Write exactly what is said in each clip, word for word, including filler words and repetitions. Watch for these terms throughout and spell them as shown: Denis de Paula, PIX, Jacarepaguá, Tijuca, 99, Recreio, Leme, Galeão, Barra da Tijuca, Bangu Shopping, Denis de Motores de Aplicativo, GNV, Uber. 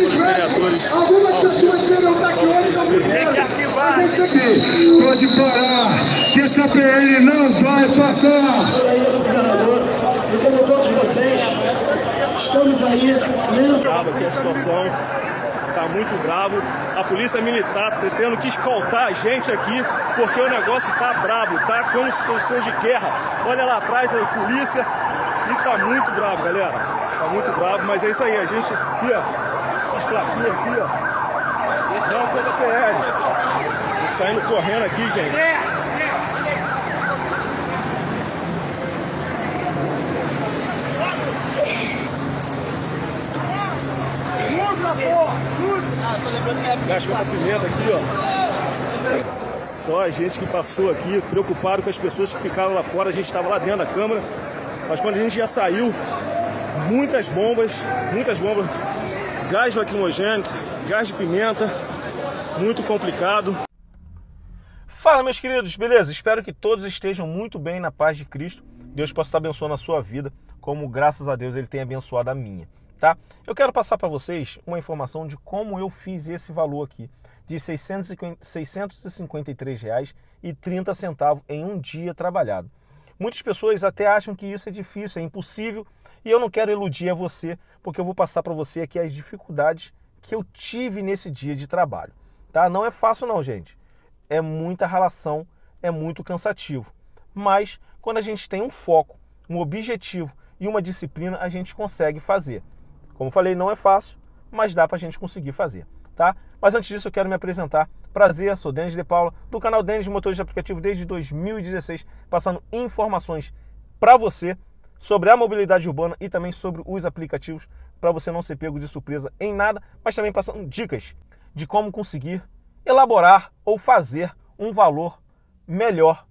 Algumas pessoas querem andar aqui hoje na mulher, mas tem que pode parar, que essa P L não vai passar. Aí, governador, e como todos vocês, estamos aí nessa. A situação está muito brava. A polícia militar está tendo que escoltar a gente aqui, porque o negócio está bravo, está como situação de guerra. Olha lá atrás a polícia e está muito bravo, galera. Está muito bravo, mas é isso aí, a gente aqui, as plaquinhas aqui, ó. Não, foi da P R. Saindo correndo aqui, gente. Muda, porra! Muda! Gasta com a pimenta aqui, ó. Só a gente que passou aqui, preocupado com as pessoas que ficaram lá fora. A gente estava lá dentro da câmara, mas quando a gente já saiu, muitas bombas, muitas bombas. Gás lacrimogênico, gás de pimenta, muito complicado. Fala, meus queridos, beleza? Espero que todos estejam muito bem na paz de Cristo. Deus possa estar abençoando a sua vida, como graças a Deus ele tem abençoado a minha, tá? Eu quero passar para vocês uma informação de como eu fiz esse valor aqui, de seiscentos e cinquenta e três reais e trinta centavos em um dia trabalhado. Muitas pessoas até acham que isso é difícil, é impossível, e eu não quero iludir a você, porque eu vou passar para você aqui as dificuldades que eu tive nesse dia de trabalho, tá? Não é fácil não, gente. É muita relação, é muito cansativo. Mas quando a gente tem um foco, um objetivo e uma disciplina, a gente consegue fazer. Como eu falei, não é fácil, mas dá para a gente conseguir fazer, tá? Mas antes disso eu quero me apresentar. Prazer, sou Denis de Paula, do canal Denis de Motores de Aplicativo desde dois mil e dezesseis, passando informações para você sobre a mobilidade urbana e também sobre os aplicativos, para você não ser pego de surpresa em nada, mas também passando dicas de como conseguir elaborar ou fazer um valor melhor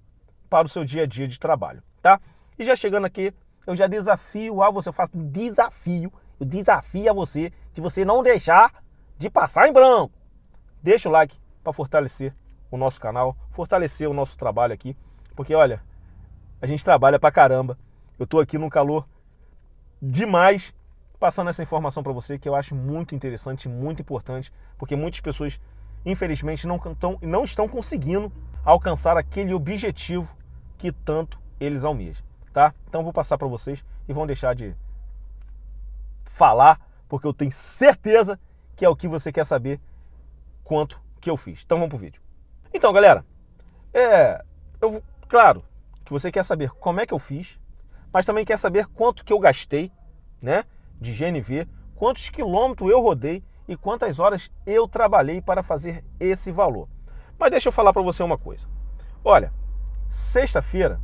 para o seu dia a dia de trabalho, tá? E já chegando aqui, eu já desafio a você, eu faço um desafio, eu desafio a você de você não deixar de passar em branco. Deixa o like para fortalecer o nosso canal, fortalecer o nosso trabalho aqui, porque olha, a gente trabalha pra caramba. Eu tô aqui num calor demais, passando essa informação para você que eu acho muito interessante, muito importante, porque muitas pessoas, infelizmente, não, tão, não estão conseguindo alcançar aquele objetivo que tanto eles almejam, tá? Então vou passar para vocês e vão deixar de falar, porque eu tenho certeza que é o que você quer saber quanto que eu fiz. Então vamos pro vídeo. Então, galera, é, eu, claro que você quer saber como é que eu fiz, mas também quer saber quanto que eu gastei, né, de G N V, quantos quilômetros eu rodei e quantas horas eu trabalhei para fazer esse valor. Mas deixa eu falar para você uma coisa. Olha, sexta-feira,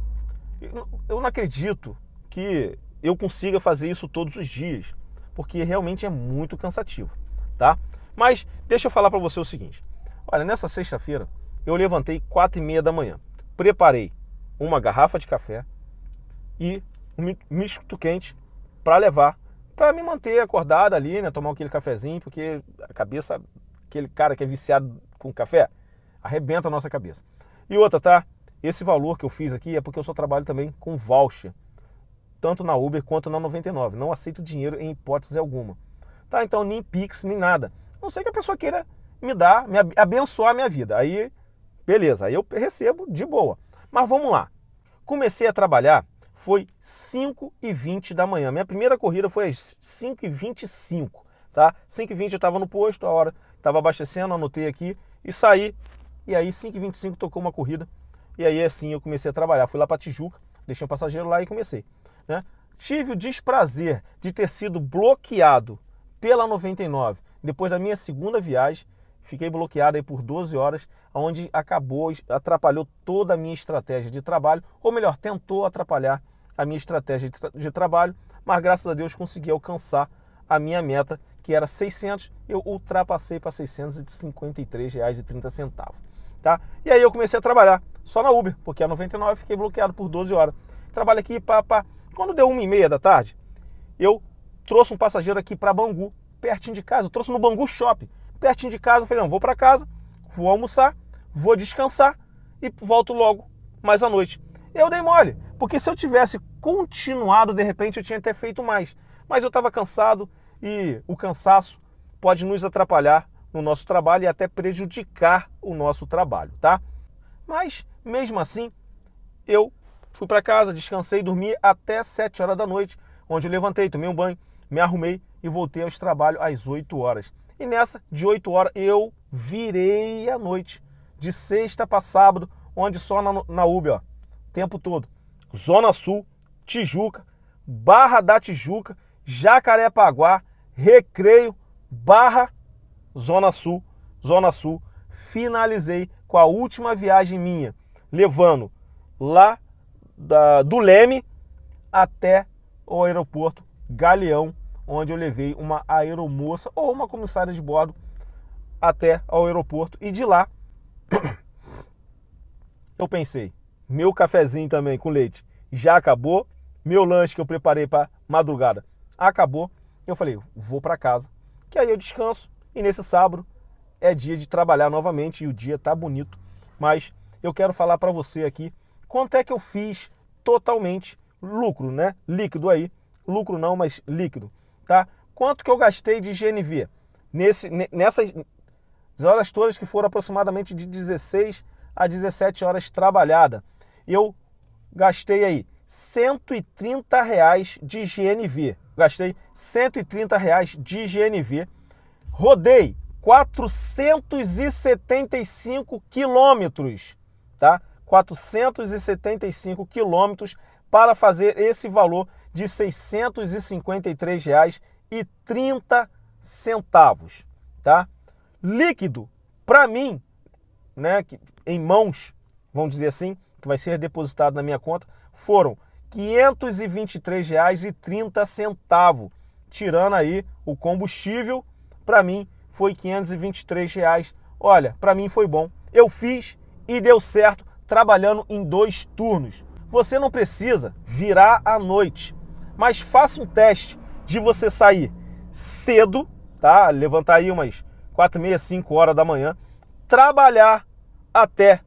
eu não acredito que eu consiga fazer isso todos os dias, porque realmente é muito cansativo, tá? Mas deixa eu falar para você o seguinte. Olha, nessa sexta-feira eu levantei quatro e meia da manhã, preparei uma garrafa de café e um misto quente para levar, para me manter acordado ali, né? Tomar aquele cafezinho, porque a cabeça, aquele cara que é viciado com café, arrebenta a nossa cabeça. E outra, tá? Esse valor que eu fiz aqui é porque eu só trabalho também com voucher, tanto na Uber quanto na noventa e nove. Não aceito dinheiro em hipótese alguma, tá? Então nem PIX, nem nada. A não ser que a pessoa queira me dar, me abençoar a minha vida. Aí, beleza, aí eu recebo de boa. Mas vamos lá. Comecei a trabalhar, foi cinco e vinte da manhã. Minha primeira corrida foi às cinco e vinte e cinco, tá? cinco e vinte eu estava no posto, a hora estava abastecendo, anotei aqui e saí. E aí, cinco e vinte e cinco tocou uma corrida. E aí, assim, eu comecei a trabalhar. Fui lá para Tijuca, deixei um passageiro lá e comecei, né? Tive o desprazer de ter sido bloqueado pela noventa e nove. Depois da minha segunda viagem, fiquei bloqueado aí por doze horas, onde acabou, atrapalhou toda a minha estratégia de trabalho, ou melhor, tentou atrapalhar a minha estratégia de, tra de trabalho, mas graças a Deus consegui alcançar a minha meta, que era seiscentos, eu ultrapassei para seiscentos e cinquenta e três reais e trinta centavos, tá? E aí eu comecei a trabalhar só na Uber, porque a noventa e nove fiquei bloqueado por doze horas. Trabalho aqui, pá, pá. Quando deu uma e meia da tarde, eu trouxe um passageiro aqui para Bangu, pertinho de casa, eu trouxe no Bangu Shopping, pertinho de casa. Eu falei, não, vou para casa, vou almoçar, vou descansar e volto logo mais à noite. Eu dei mole, porque se eu tivesse continuado, de repente eu tinha até feito mais, mas eu estava cansado e o cansaço pode nos atrapalhar no nosso trabalho e até prejudicar o nosso trabalho, tá? Mas, mesmo assim, eu fui para casa, descansei, dormi até sete horas da noite, onde eu levantei, tomei um banho, me arrumei e voltei aos trabalhos às oito horas. E nessa, de oito horas, eu virei a noite, de sexta para sábado, onde só na, na Uber, ó, tempo todo. Zona Sul, Tijuca, Barra da Tijuca, Jacarepaguá, Recreio, Barra, Zona Sul, Zona Sul. Finalizei com a última viagem minha, levando lá da, do Leme até o aeroporto Galeão, onde eu levei uma aeromoça ou uma comissária de bordo até ao aeroporto. E de lá eu pensei, meu cafezinho também com leite já acabou, meu lanche que eu preparei para madrugada acabou. Eu falei, vou para casa, que aí eu descanso e nesse sábado é dia de trabalhar novamente e o dia tá bonito. Mas eu quero falar para você aqui quanto é que eu fiz totalmente lucro, né? Líquido aí, lucro não, mas líquido, tá? Quanto que eu gastei de G N V? Nesse, nessas horas todas que foram aproximadamente de dezesseis a dezessete horas trabalhada, eu gastei aí cento e trinta reais de G N V. Gastei cento e trinta reais de G N V, rodei quatrocentos e setenta e cinco quilômetros, tá? quatrocentos e setenta e cinco quilômetros para fazer esse valor de seiscentos e cinquenta e três reais e trinta centavos, tá? Líquido, para mim, né, que em mãos, vamos dizer assim, que vai ser depositado na minha conta, foram quinhentos e vinte e três reais e trinta centavos, tirando aí o combustível, para mim foi quinhentos e vinte e três reais. Olha, para mim foi bom. Eu fiz e deu certo trabalhando em dois turnos. Você não precisa virar à noite, mas faça um teste de você sair cedo, tá? Levantar aí umas quatro e meia, cinco horas da manhã, trabalhar até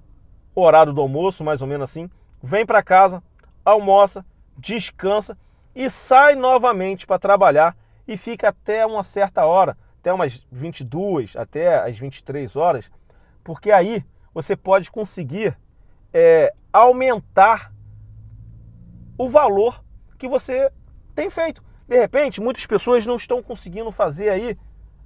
o horário do almoço, mais ou menos assim, vem para casa, almoça, descansa e sai novamente para trabalhar e fica até uma certa hora, até umas vinte e duas, até as vinte e três horas, porque aí você pode conseguir é, aumentar o valor que você tem feito. De repente, muitas pessoas não estão conseguindo fazer aí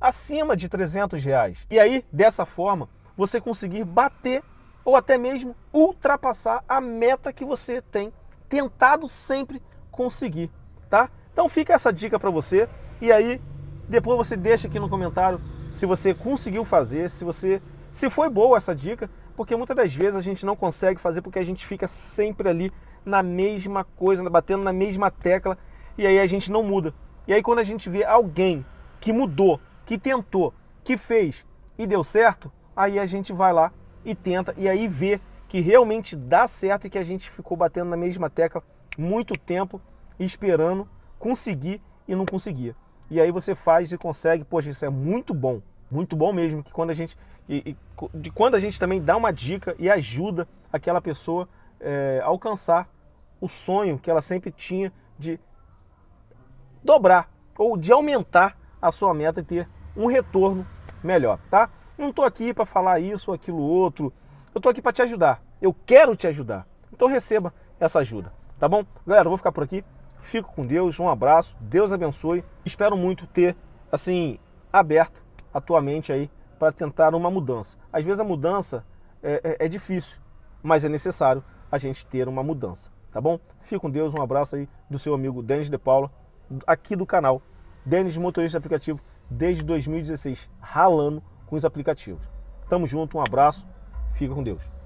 acima de trezentos reais. E aí, dessa forma, você conseguir bater ou até mesmo ultrapassar a meta que você tem tentado sempre conseguir, tá? Então fica essa dica para você e aí depois você deixa aqui no comentário se você conseguiu fazer, se você se foi boa essa dica, porque muitas das vezes a gente não consegue fazer porque a gente fica sempre ali na mesma coisa, batendo na mesma tecla e aí a gente não muda. E aí quando a gente vê alguém que mudou, que tentou, que fez e deu certo, aí a gente vai lá e tenta e aí vê que realmente dá certo e que a gente ficou batendo na mesma tecla muito tempo, esperando conseguir e não conseguia. E aí você faz e consegue, poxa, isso é muito bom, muito bom mesmo, que quando a gente, e, e, de quando a gente também dá uma dica e ajuda aquela pessoa é, a alcançar o sonho que ela sempre tinha de dobrar ou de aumentar a sua meta e ter um retorno melhor, tá? Não tô aqui para falar isso ou aquilo outro, eu tô aqui para te ajudar, eu quero te ajudar, então receba essa ajuda, tá bom? Galera, eu vou ficar por aqui, fico com Deus, um abraço, Deus abençoe, espero muito ter, assim, aberto a tua mente aí para tentar uma mudança. Às vezes a mudança é, é, é difícil, mas é necessário a gente ter uma mudança, tá bom? Fico com Deus, um abraço aí do seu amigo Denis de Paula, aqui do canal Denis de Motores de Aplicativo, desde dois mil e dezesseis, ralando com os aplicativos. Tamo junto, um abraço. Fica com Deus.